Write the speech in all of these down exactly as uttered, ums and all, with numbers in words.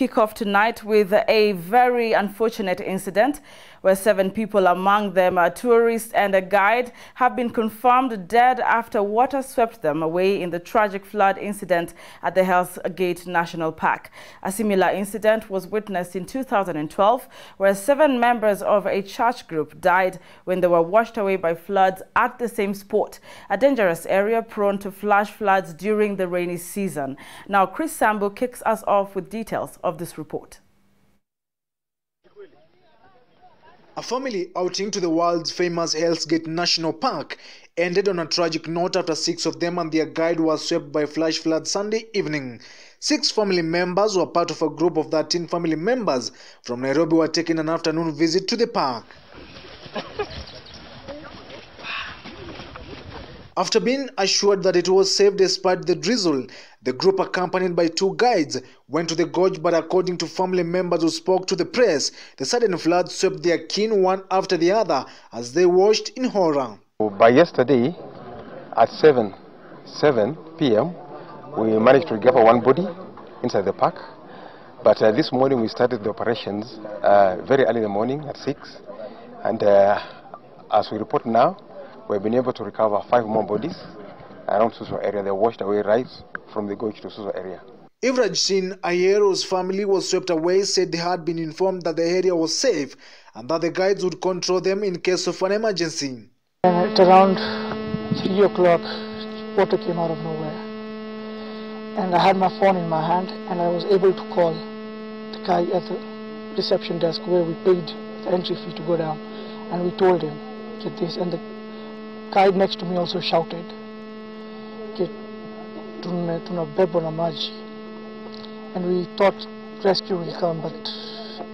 kick off tonight with a very unfortunate incident where seven people, among them a tourist and a guide, have been confirmed dead after water swept them away in the tragic flood incident at the Hell's Gate National Park. A similar incident was witnessed in two thousand twelve, where seven members of a church group died when they were washed away by floods at the same spot, a dangerous area prone to flash floods during the rainy season. Now, Chris Sambo kicks us off with details of this report. A family outing to the world's famous Hell's Gate National Park ended on a tragic note after six of them and their guide were swept by flash floods Sunday evening. Six family members were part of a group of thirteen family members from Nairobi were taking an afternoon visit to the park. After being assured that it was safe despite the drizzle, the group, accompanied by two guides, went to the gorge, but according to family members who spoke to the press, the sudden flood swept their kin one after the other as they watched in horror. By yesterday at seven p m we managed to recover one body inside the park, but uh, this morning we started the operations uh, very early in the morning at six, and uh, as we report now, we've been able to recover five more bodies around Suswa area. They washed away right from the gorge to Suswa area. Ivrajin Ayero's family was swept away, said they had been informed that the area was safe and that the guides would control them in case of an emergency. At around three o'clock, water came out of nowhere. And I had my phone in my hand and I was able to call the guy at the reception desk where we paid the entry fee to go down. And we told him, get this, and the The guide next to me also shouted, and we thought rescue will come, but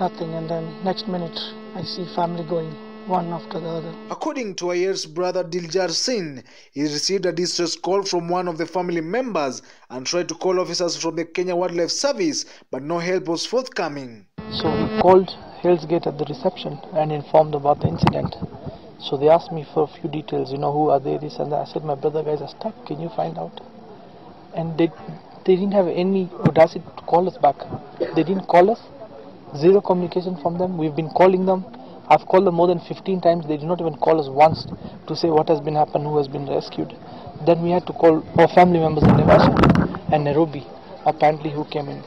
nothing. And then next minute, I see family going one after the other. According to Ayer's brother Diljar Singh, he received a distress call from one of the family members and tried to call officers from the Kenya Wildlife Service, but no help was forthcoming. So we called Hell's Gate at the reception and informed about the incident. So they asked me for a few details, you know, who are they, this and that. I said, my brother guys are stuck, can you find out? And they, they didn't have any audacity to call us back. They didn't call us, zero communication from them. We've been calling them. I've called them more than fifteen times. They did not even call us once to say what has been happened, who has been rescued. Then we had to call our family members in Naivasha and Nairobi, apparently, who came in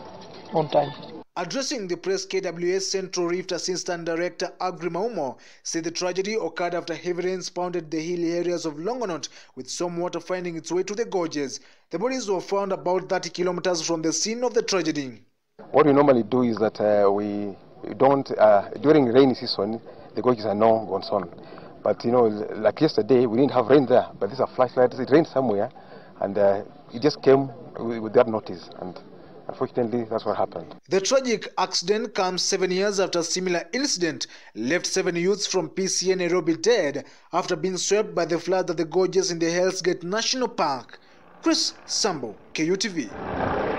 on time. Addressing the press, K W S Central Rift Assistant Director Agri Maumo said the tragedy occurred after heavy rains pounded the hilly areas of Longonot, with some water finding its way to the gorges. The bodies were found about thirty kilometers from the scene of the tragedy. What we normally do is that uh, we don't, uh, during rainy season, the gorges are no concern. But you know, like yesterday, we didn't have rain there, but these are flashlights, it rained somewhere, and uh, it just came with that notice. And unfortunately, that's what happened. The tragic accident comes seven years after a similar incident left seven youths from P C N Nairobi dead after being swept by the flood of the gorges in the Hell's Gate National Park. Chris Sambo, K U T V.